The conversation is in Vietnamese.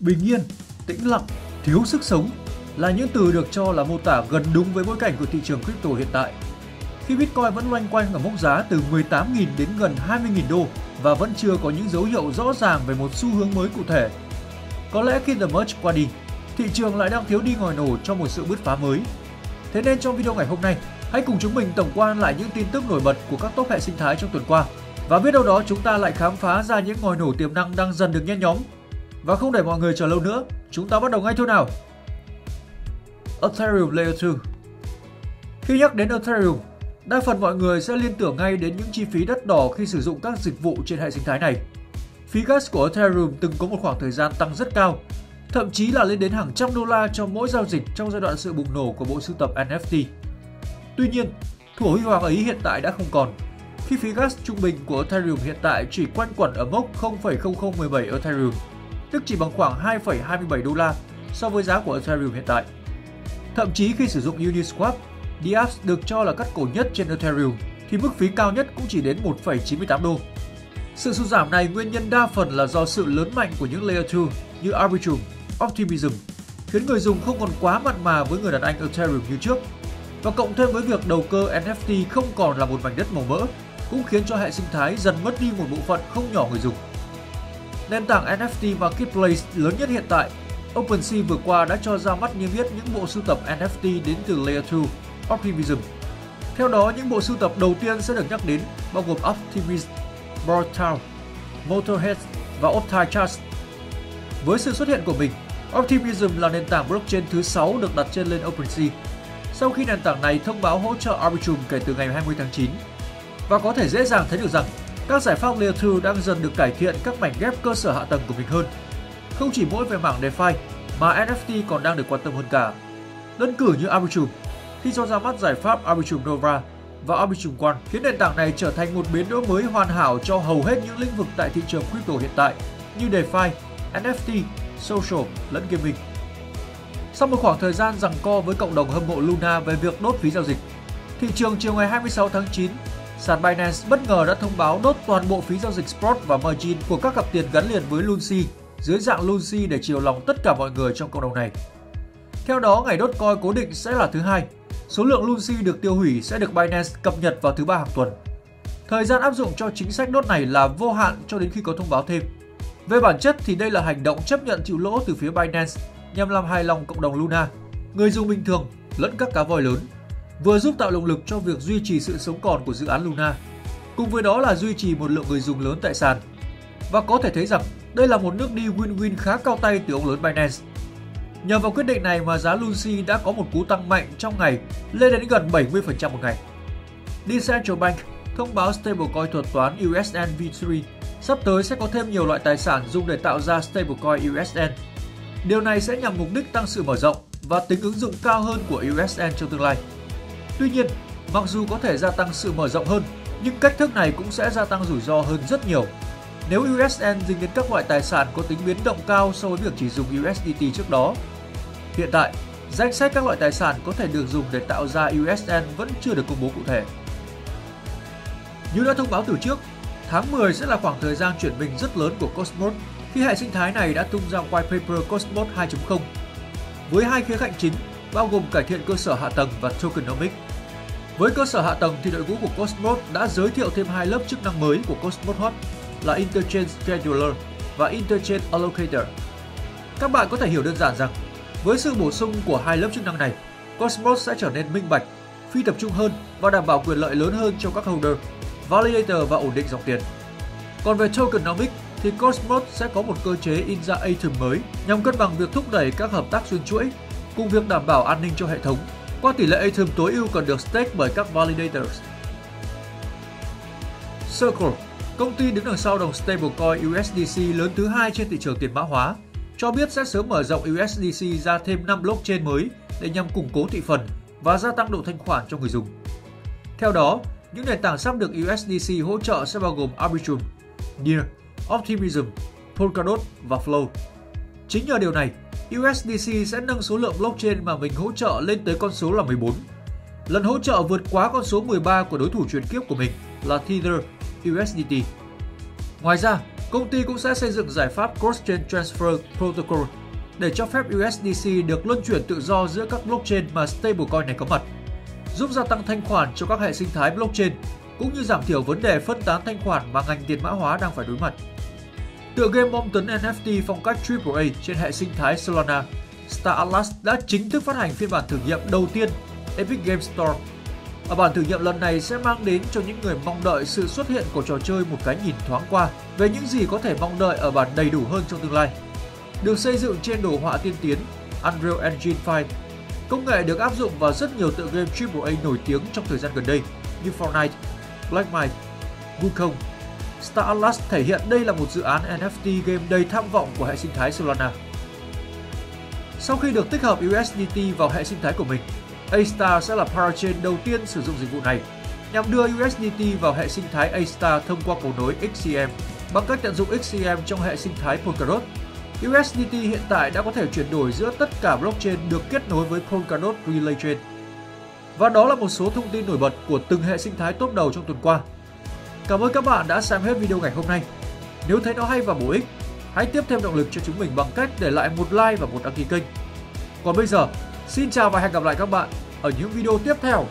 Bình yên, tĩnh lặng, thiếu sức sống là những từ được cho là mô tả gần đúng với bối cảnh của thị trường crypto hiện tại. Khi Bitcoin vẫn loanh quanh ở mốc giá từ 18.000 đến gần 20.000 đô và vẫn chưa có những dấu hiệu rõ ràng về một xu hướng mới cụ thể. Có lẽ khi The Merge qua đi, thị trường lại đang thiếu đi ngòi nổ cho một sự bứt phá mới. Thế nên trong video ngày hôm nay, hãy cùng chúng mình tổng quan lại những tin tức nổi bật của các top hệ sinh thái trong tuần qua. Và biết đâu đó chúng ta lại khám phá ra những ngòi nổ tiềm năng đang dần được nhen nhóm. Và không để mọi người chờ lâu nữa, chúng ta bắt đầu ngay thôi nào! Ethereum Layer 2. Khi nhắc đến Ethereum, đa phần mọi người sẽ liên tưởng ngay đến những chi phí đắt đỏ khi sử dụng các dịch vụ trên hệ sinh thái này. Phí gas của Ethereum từng có một khoảng thời gian tăng rất cao, thậm chí là lên đến hàng trăm đô la cho mỗi giao dịch trong giai đoạn sự bùng nổ của bộ sưu tập NFT. Tuy nhiên, thủa huy hoàng ấy hiện tại đã không còn, khi phí gas trung bình của Ethereum hiện tại chỉ quanh quẩn ở mốc 0,0017 Ethereum, tức chỉ bằng khoảng 2,27 đô la so với giá của Ethereum hiện tại. Thậm chí khi sử dụng Uniswap, DApp được cho là cắt cổ nhất trên Ethereum, thì mức phí cao nhất cũng chỉ đến 1,98 đô. Sự sụt giảm này nguyên nhân đa phần là do sự lớn mạnh của những Layer 2 như Arbitrum, Optimism, khiến người dùng không còn quá mặn mà với người đàn anh Ethereum như trước. Và cộng thêm với việc đầu cơ NFT không còn là một mảnh đất màu mỡ, cũng khiến cho hệ sinh thái dần mất đi một bộ phận không nhỏ người dùng. Nền tảng NFT Marketplace lớn nhất hiện tại, OpenSea vừa qua đã cho ra mắt niêm yết những bộ sưu tập NFT đến từ Layer 2, Optimism. Theo đó, những bộ sưu tập đầu tiên sẽ được nhắc đến bao gồm Optimism, BroadTown, MotorHead và OptiChast. Với sự xuất hiện của mình, Optimism là nền tảng blockchain thứ 6 được đặt chân lên OpenSea, sau khi nền tảng này thông báo hỗ trợ Arbitrum kể từ ngày 20 tháng 9. Và có thể dễ dàng thấy được rằng, các giải pháp Layer 2 đang dần được cải thiện các mảnh ghép cơ sở hạ tầng của mình hơn. Không chỉ mỗi về mảng DeFi mà NFT còn đang được quan tâm hơn cả. Đơn cử như Arbitrum, khi cho ra mắt giải pháp Arbitrum Nova và Arbitrum One, khiến nền tảng này trở thành một biến đổi mới hoàn hảo cho hầu hết những lĩnh vực tại thị trường crypto hiện tại như DeFi, NFT, Social lẫn Gaming. Sau một khoảng thời gian giằng co với cộng đồng hâm mộ Luna về việc đốt phí giao dịch, thị trường chiều ngày 26 tháng 9, sàn Binance bất ngờ đã thông báo đốt toàn bộ phí giao dịch Spot và Margin của các cặp tiền gắn liền với LUNC dưới dạng LUNC để chiều lòng tất cả mọi người trong cộng đồng này. Theo đó, ngày đốt coin cố định sẽ là thứ Hai. Số lượng LUNC được tiêu hủy sẽ được Binance cập nhật vào thứ Ba hàng tuần. Thời gian áp dụng cho chính sách đốt này là vô hạn cho đến khi có thông báo thêm. Về bản chất thì đây là hành động chấp nhận chịu lỗ từ phía Binance nhằm làm hài lòng cộng đồng Luna, người dùng bình thường lẫn các cá voi lớn, vừa giúp tạo động lực cho việc duy trì sự sống còn của dự án Luna, cùng với đó là duy trì một lượng người dùng lớn tại sàn. Và có thể thấy rằng đây là một nước đi win-win khá cao tay từ ông lớn Binance. Nhờ vào quyết định này mà giá LUNC đã có một cú tăng mạnh trong ngày, lên đến gần 70% một ngày. Decentral Bank thông báo stablecoin thuật toán USN V3 sắp tới sẽ có thêm nhiều loại tài sản dùng để tạo ra stablecoin USN. Điều này sẽ nhằm mục đích tăng sự mở rộng và tính ứng dụng cao hơn của USN trong tương lai. Tuy nhiên, mặc dù có thể gia tăng sự mở rộng hơn, nhưng cách thức này cũng sẽ gia tăng rủi ro hơn rất nhiều. Nếu USN dính đến các loại tài sản có tính biến động cao so với việc chỉ dùng USDT trước đó. Hiện tại, danh sách các loại tài sản có thể được dùng để tạo ra USN vẫn chưa được công bố cụ thể. Như đã thông báo từ trước, tháng 10 sẽ là khoảng thời gian chuyển mình rất lớn của Cosmos khi hệ sinh thái này đã tung ra white paper Cosmos 2.0 với hai khía cạnh chính bao gồm cải thiện cơ sở hạ tầng và tokenomics. Với cơ sở hạ tầng thì đội ngũ của Cosmos đã giới thiệu thêm hai lớp chức năng mới của Cosmos Hub là Interchain Scheduler và Interchain Allocator. Các bạn có thể hiểu đơn giản rằng, với sự bổ sung của hai lớp chức năng này, Cosmos sẽ trở nên minh bạch, phi tập trung hơn và đảm bảo quyền lợi lớn hơn cho các holder, validator và ổn định dòng tiền. Còn về tokenomics thì Cosmos sẽ có một cơ chế in ra Atom mới nhằm cân bằng việc thúc đẩy các hợp tác xuyên chuỗi cùng việc đảm bảo an ninh cho hệ thống qua tỷ lệ Atom tối ưu cần được stake bởi các validators. Circle, công ty đứng đằng sau đồng stablecoin USDC lớn thứ hai trên thị trường tiền mã hóa, cho biết sẽ sớm mở rộng USDC ra thêm 5 blockchain mới để nhằm củng cố thị phần và gia tăng độ thanh khoản cho người dùng. Theo đó, những nền tảng sắp được USDC hỗ trợ sẽ bao gồm Arbitrum, Near, Optimism, Polkadot và Flow. Chính nhờ điều này, USDC sẽ nâng số lượng blockchain mà mình hỗ trợ lên tới con số là 14. Lần hỗ trợ vượt quá con số 13 của đối thủ truyền kiếp của mình là Tether USDT. Ngoài ra, công ty cũng sẽ xây dựng giải pháp Cross-chain Transfer Protocol để cho phép USDC được luân chuyển tự do giữa các blockchain mà stablecoin này có mặt, giúp gia tăng thanh khoản cho các hệ sinh thái blockchain, cũng như giảm thiểu vấn đề phân tán thanh khoản mà ngành tiền mã hóa đang phải đối mặt. Tựa game bom tấn NFT phong cách AAA trên hệ sinh thái Solana, Star Atlas đã chính thức phát hành phiên bản thử nghiệm đầu tiên Epic Game Store. Ở bản thử nghiệm lần này sẽ mang đến cho những người mong đợi sự xuất hiện của trò chơi một cái nhìn thoáng qua về những gì có thể mong đợi ở bản đầy đủ hơn trong tương lai. Được xây dựng trên đồ họa tiên tiến Unreal Engine 5, công nghệ được áp dụng vào rất nhiều tựa game AAA nổi tiếng trong thời gian gần đây như Fortnite, Black Myth, Wukong. Star Atlas thể hiện đây là một dự án NFT game đầy tham vọng của hệ sinh thái Solana. Sau khi được tích hợp USDT vào hệ sinh thái của mình, Astar sẽ là parachain đầu tiên sử dụng dịch vụ này nhằm đưa USDT vào hệ sinh thái Astar thông qua cầu nối XCM bằng cách tận dụng XCM trong hệ sinh thái Polkadot. USDT hiện tại đã có thể chuyển đổi giữa tất cả blockchain được kết nối với Polkadot Relay Chain. Và đó là một số thông tin nổi bật của từng hệ sinh thái top đầu trong tuần qua. Cảm ơn các bạn đã xem hết video ngày hôm nay. Nếu thấy nó hay và bổ ích, hãy tiếp thêm động lực cho chúng mình bằng cách để lại một like và một đăng ký kênh. Còn bây giờ, xin chào và hẹn gặp lại các bạn ở những video tiếp theo.